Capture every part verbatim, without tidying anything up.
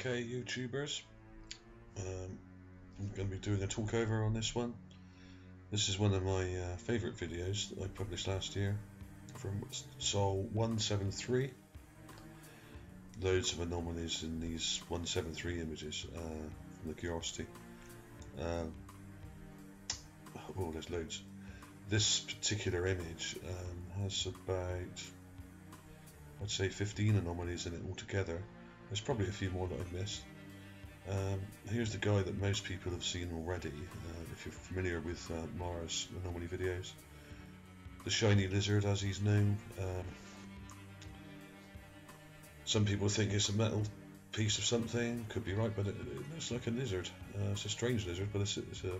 Okay, YouTubers, um, I'm going to be doing a talkover on this one. This is one of my uh, favourite videos that I published last year from Sol one seventy-three. Loads of anomalies in these one seventy-three images uh, from the Curiosity. Um, oh, there's loads. This particular image um, has about, I'd say, fifteen anomalies in it altogether. There's probably a few more that I've missed. Um, here's the guy that most people have seen already, uh, if you're familiar with uh, Mars Anomaly videos. The shiny lizard, as he's known. Um, some people think it's a metal piece of something, could be right, but it, it looks like a lizard. Uh, it's a strange lizard, but it's, it's, a,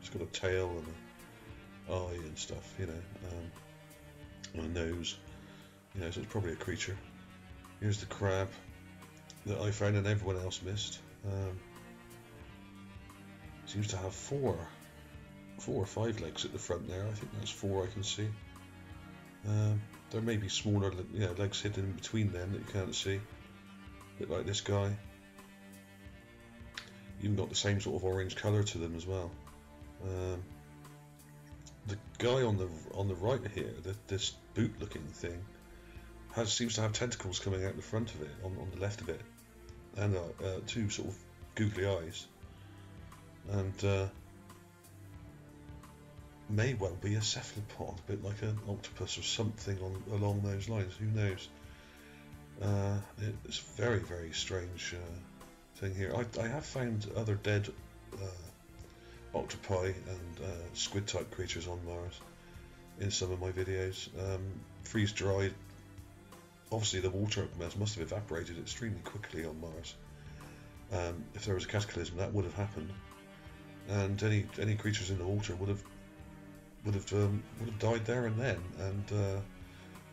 it's got a tail and an eye and stuff, you know, um, and a nose. You know, so it's probably a creature. Here's the crab that I found and everyone else missed. Um, seems to have four, four or five legs at the front there. I think that's four I can see. Um, there may be smaller, you know, legs hidden in between them that you can't see. A bit like this guy. You've got the same sort of orange colour to them as well. Um, the guy on the on the right here, the, this boot-looking thing, has seems to have tentacles coming out the front of it, on, on the left of it, and uh, uh, two sort of googly eyes, and uh, may well be a cephalopod, a bit like an octopus or something on, along those lines. Who knows? Uh, it's very very strange uh, thing here. I, I have found other dead uh, octopi and uh, squid type creatures on Mars in some of my videos. Um, freeze dried. Obviously the water must have evaporated extremely quickly on Mars. Um, if there was a cataclysm, that would have happened, and any any creatures in the water would have would have um, would have died there and then, and uh,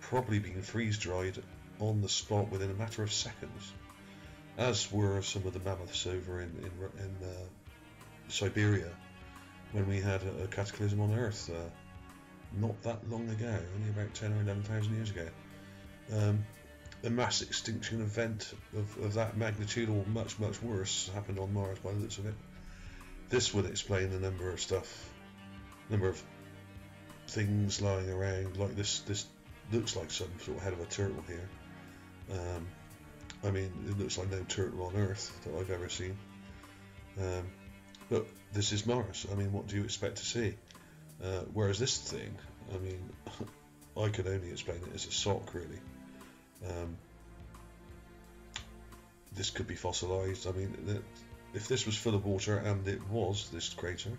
probably been freeze dried on the spot within a matter of seconds, as were some of the mammoths over in in, in uh, Siberia when we had a, a cataclysm on Earth uh, not that long ago, only about ten or eleven thousand years ago. Um, a mass extinction event of, of that magnitude, or much much worse, happened on Mars by the looks of it. This would explain the number of stuff, number of things lying around like this. This looks like some sort of head of a turtle here. Um, I mean, it looks like no turtle on Earth that I've ever seen. Um, but this is Mars. I mean, what do you expect to see? Uh, whereas this thing, I mean, I could only explain it as a sock, really. Um, this could be fossilised. I mean, if this was full of water, and it was, this crater,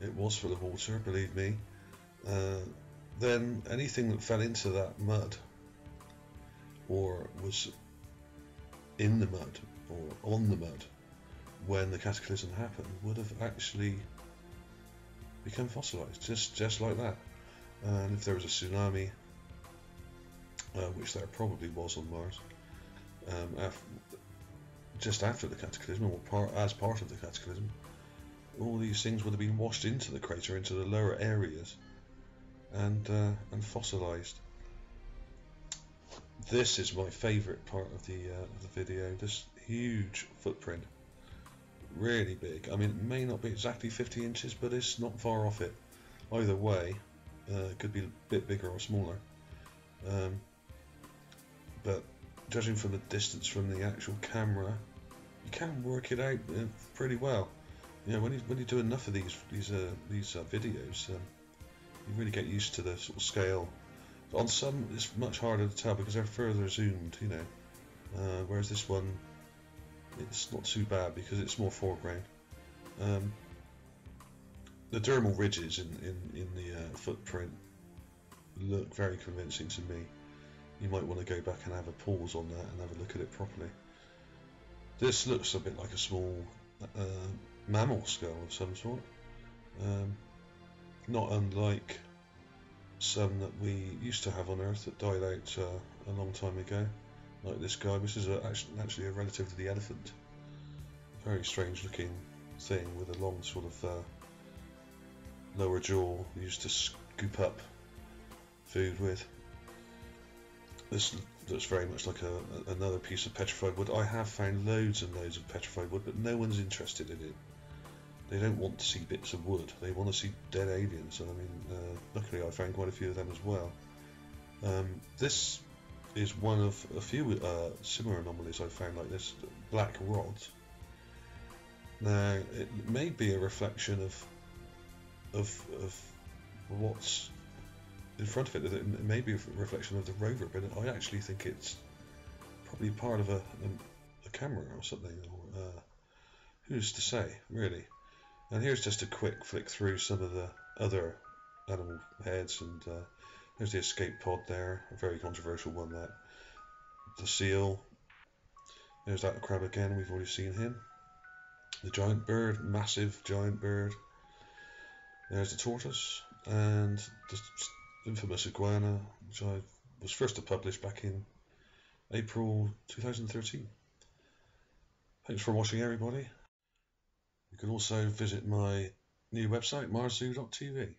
it was full of water, believe me, uh, then anything that fell into that mud, or was in the mud, or on the mud, when the cataclysm happened, would have actually become fossilised, just, just like that. And if there was a tsunami, uh, which there probably was on Mars, um, af just after the cataclysm, or part, as part of the cataclysm, all these things would have been washed into the crater, into the lower areas, and uh, and fossilised. This is my favourite part of the uh, of the video. This huge footprint, really big. I mean, it may not be exactly fifty inches, but it's not far off it. Either way. It uh, could be a bit bigger or smaller, um, but judging from the distance from the actual camera, you can work it out uh, pretty well. You know, when you when you do enough of these these uh, these uh, videos, um, you really get used to the sort of scale. On some, it's much harder to tell because they're further zoomed. You know, uh, whereas this one, it's not too bad because it's more foreground. Um, The dermal ridges in, in, in the uh, footprint look very convincing to me. You might want to go back and have a pause on that and have a look at it properly. This looks a bit like a small uh, mammal skull of some sort. Um, not unlike some that we used to have on Earth that died out uh, a long time ago. Like this guy, which is a, actually, actually a relative to the elephant. Very strange looking thing with a long sort of... Uh, lower jaw used to scoop up food with. This that's very much like a, another piece of petrified wood. I have found loads and loads of petrified wood, but no one's interested in it. They don't want to see bits of wood, they want to see dead aliens, and I mean, uh, luckily I found quite a few of them as well. Um, this is one of a few uh, similar anomalies I found like this, black rod. Now, it may be a reflection of of, of what's in front of it, it may be a reflection of the rover, but I actually think it's probably part of a, a, a camera or something, or uh, who's to say, really. And here's just a quick flick through some of the other animal heads, and uh, there's the escape pod there, a very controversial one, that. The seal, there's that crab again, we've already seen him. The giant bird, massive giant bird. There's the tortoise, and the infamous iguana, which I was first to publish back in April two thousand thirteen. Thanks for watching, everybody. You can also visit my new website, Mars Zoo dot T V.